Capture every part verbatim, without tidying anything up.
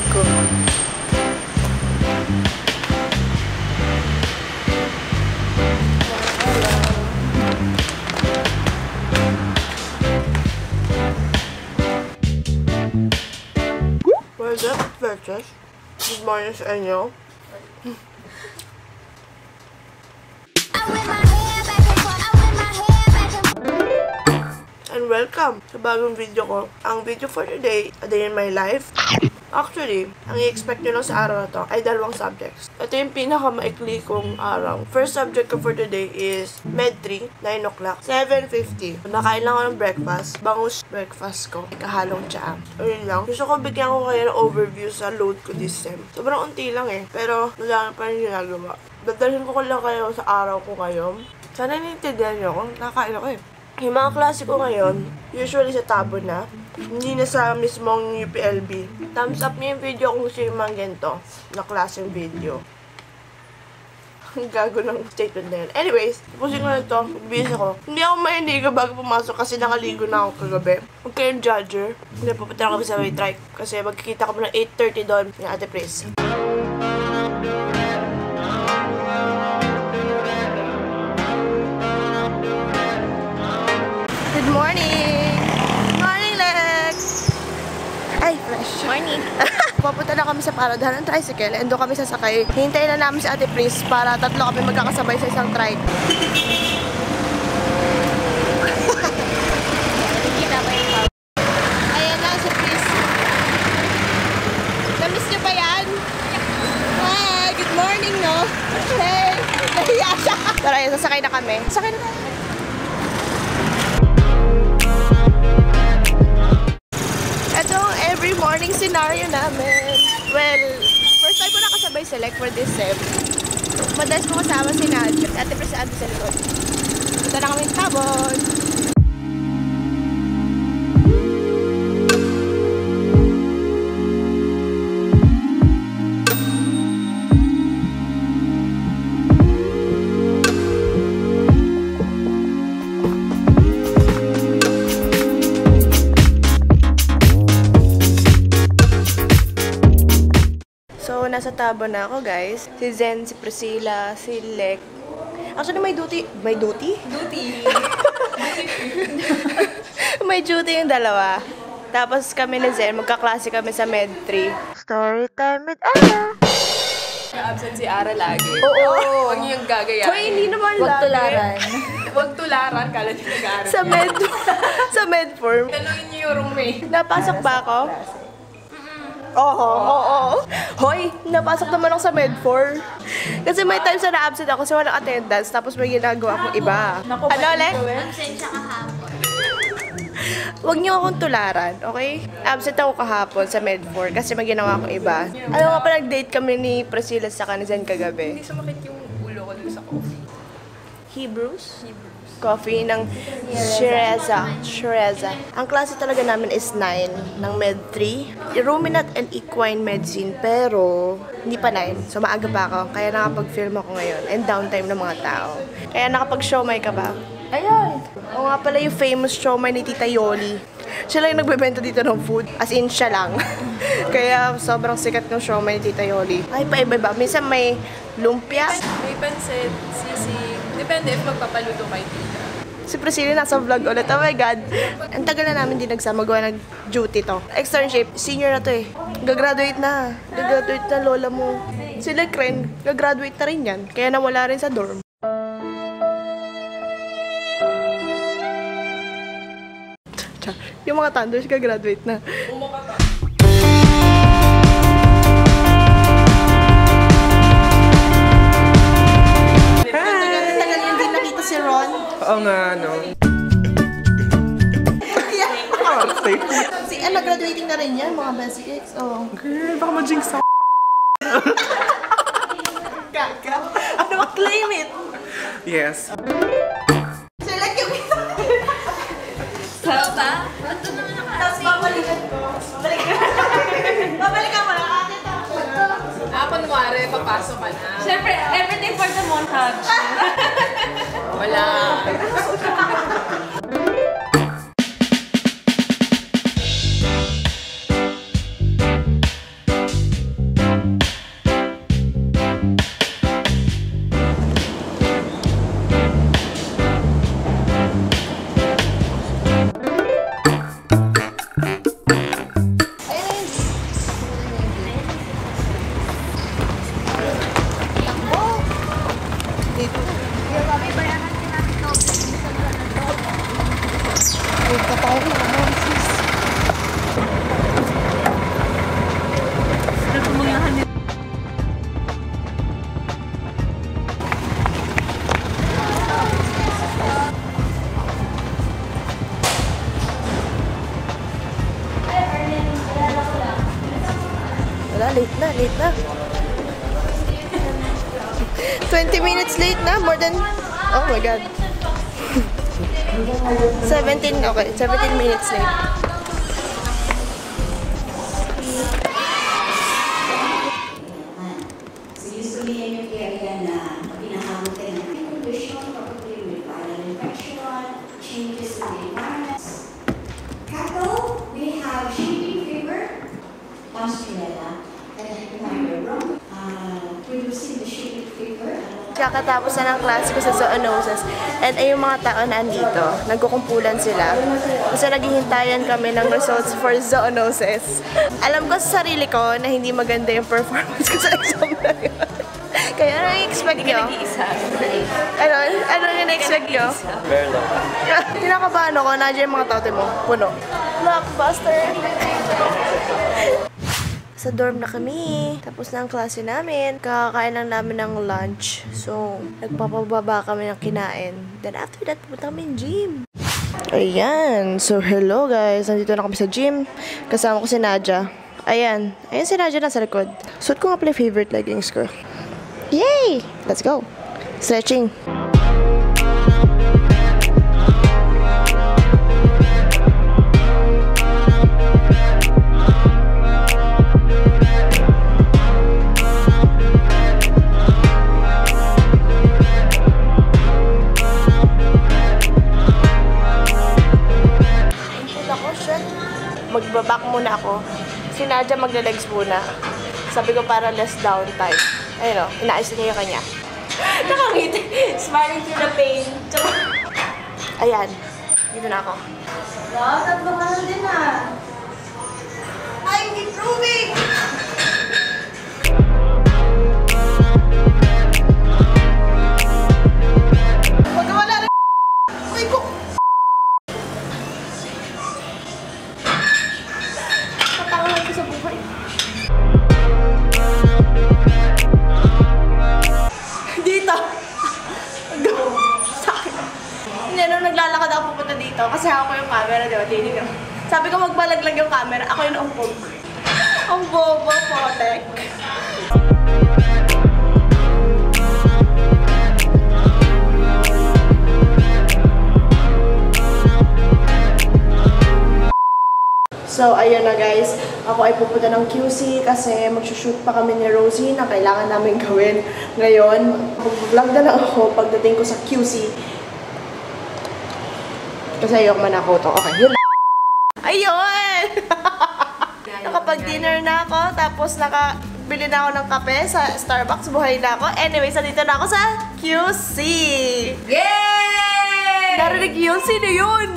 travel ko. What's up, Versus? Good morning sa inyo. And welcome sa bagong video ko. Ang video for today, a day in my life. Actually, ang i-expect nyo lang sa araw na to ay dalawang subjects. Ito yung pinakamaikli kong araw. First subject ko for today is Med three, nine o'clock, seven fifty. Nakain lang ako ng breakfast. Bangus breakfast ko. Kahalong tsaa. O yun lang. Gusto ko bigyan ko kayo ng overview sa load ko this sem. Sobrang unti lang eh. Pero wala pa rin ginagawa. Dadalhin ko ko lang kayo sa araw ko ngayon. Sana nintindihan nyo kung nakain ako eh. Yung mga klase ko ngayon, usually sa tabo na, hindi na sa mismong U P L B. Thumbs up niyo yung video kung gusto yung mga ganito na klaseng video. Ang gago ng statement na yun. Anyways, tapusin ko na ito, magbihis ako. Hindi ako mahindiga bago pumasok kasi nakaligo na ako kagabi. Huwag kayong judger. Hindi, pupunta kami sa waitrike kasi magkikita kami ng eight thirty doon ng Ate Pris. Morning! Morning, Lec! Ay, fresh. Morning! Papunta na kami sa paradahan ng tricycle and doon kami sasakay. Hintayin na namin si Ate Pris para tatlo kami magkakasabay sa isang trike. Ayan na si Pris. Namiss niyo ba yan? Hi! Good morning, no? Hey! Nahiya siya! Tara, yun, sasakay na kami. Sasakay na tayo! Morning scenario namin. Well, first time ko nakasabay sa Lec for this sem. Madalas ko kasama si Naja. Ate Pris sa sa likod. Punta na kami ng tabon. Nasa tabo na ako, guys. Si Zen, si Priscilla, si Lec. Actually, may duty. May duty? Duty. May duty yung dalawa. Tapos kami ni Zen, magkaklase kami sa Med three. Story time with Ara. Absent si Ara lagi. Oo. Oh, huwag niyo yung gagayain. Hoy, hindi naman lagi. Huwag tularan. Huwag tularan. Kala niyo nag-aaral. Sa Med, sa Med four. Tanungin niyo yung roommate. Napasok ba ako? Oo, oo, oo. Hoy, napasok naman ako sa Med four. Kasi may times na na-absent ako kasi walang attendance, tapos may ginagawa akong iba. Naku, ano, Lec? Absent siya kahapon. Huwag niyo akong tularan, okay? Absent ako kahapon sa Med four kasi may ginawa akong iba. Ano nga pa, nag-date kami ni Priscilla sa Kanizan kagabi. Hindi sumakit yung ulo ko dun sa coffee. Hebrews? Hebrews. Coffee ng Shereza. Shereza. Ang klase talaga namin is nine ng Med three. Ruminant and Equine Medicine, pero hindi pa nine. So maaga pa ako, kaya nakapag-film ako ngayon. And downtime ng mga tao. Kaya nakapag-showmay ka ba? Ayun! O nga pala yung famous showmay ni Tita Yoli. Siya lang yung nagbebenta dito ng food. As in, siya lang. Kaya sobrang sikat ng showmay ni Tita Yoli. Ay, paiba-iba. Minsan may lumpia. May pansit, sisig. Depende if magpapaluto kay Tita. Si Priscilla nasa vlog ulit. Oh my God. Ang tagal na namin din nagsama. Gawa nag-duty to. Externship. Senior na to eh. Gagraduate na. Gagraduate na lola mo. Si Lecren, gagraduate na rin yan. Kaya nawala rin sa dorm. Yung mga tanders, gagraduate na. Oo nga, ano. Si Anna, graduating na rin yan, mga basic eggs. Oo. Girl, baka ma-jinx ako. Gaga. Ano, claim it. Yes. Select yung ito. Sao ba? Ito naman ako. Tapos babalikan ko. Babalikan. Babalikan mo lang. Akin ako. Ah, panwari, papasok ka na. Siyempre, everything for the montage. Wala. late na. twenty minutes late na, more than, oh my god. seventeen, okay, seventeen minutes late. Kakatapos na ng class ko sa zoonoses at ay yung mga tao na andito, nagkukumpulan sila. Kasi naghihintayan kami ng results for zoonoses. Alam ko sa sarili ko na hindi maganda yung performance ko sa exam na yun. Kaya ano yung expect nyo? Ano? Ano yung na-expect nyo? Very low. Tinakabahan ako, nandiyan yung mga tao, mo, puno. Blockbuster! Sa dorm na kami. Tapos na ang klase namin. Kakakain lang namin ng lunch. So, nagpapababa kami ng kinain. Then after that, pupunta kami ng gym. Ayan. So, hello guys. Nandito na kami sa gym. Kasama ko si Naja. Ayan. Ayan si Naja na sa likod. Suot ko nga pala favorite leggings ko. Yay! Let's go. Stretching. Magbaback muna ako. Si Naja magle-legs muna. Sabi ko para less downtime. Ayun o, inaayos niya yung kanya. Nakangiti. Smiling through the pain. Ayan. Dito na ako. Wow, tatlo ka lang din ah. I'm improving! Kasi ako yung camera, di ba? Tinig ako. Sabi ko magbalaglag yung camera, ako yung umpog. Ang bobo, potek. So, ayun na guys. Ako ay pupunta ng Q C kasi magsushoot pa kami ni Rosie na kailangan namin gawin ngayon. Mag-vlog na lang ako pagdating ko sa Q C. Kasi ayok man ako ito. Okay, yun. Ayun! Nakapag-dinner na ako, tapos nakabili na ako ng kape sa Starbucks. Buhay na ako. Anyway, nandito na ako sa Q C! Yay! Narinig yun, sino yun?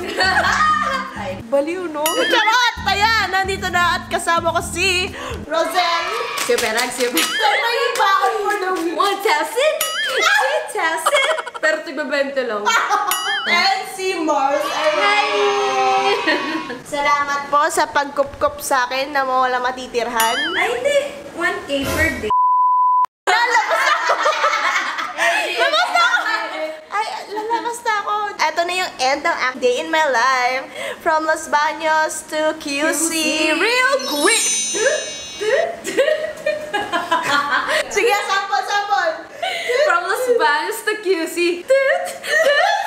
Baliw, no? Charot! Ayan! Nandito na at kasama ko si Rosen! Siperag, siperag! May baon for the week! One thousand! Two thousand! Pero tigbabento lang. And si Mars Array! Salamat po sa pagkup-kup sa akin na mawala matitirhan. Ay, hindi! one K per day. Lalabas ako! Lalabas na ako! Ay, lalabas na ako! Ito na yung end ng day in my life. From Los Baños to Q C. Real quick! Sige, sample, sample! From Los Baños to Q C. Toot! Toot!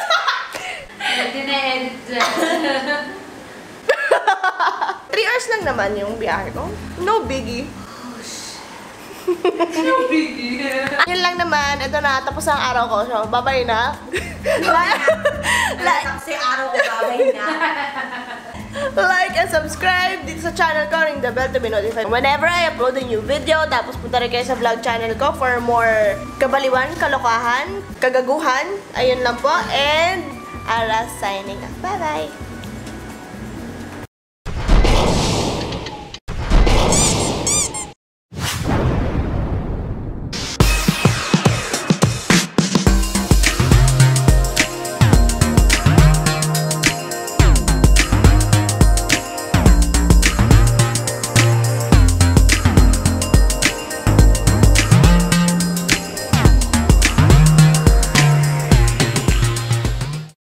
Three hours lang naman yung biyahe ko. No biggie. Oh, no biggie. Yun lang naman. Ito na. Tapos ang araw ko. So, babay na. Like, kasi araw ko, babay na. Like and subscribe dito sa channel ko. Ring the bell to be notified whenever I upload a new video. Tapos punta rin kayo sa vlog channel ko for more kabaliwan, kalokahan, kagaguhan. Ayun lang po. And Ara signing up. Bye-bye!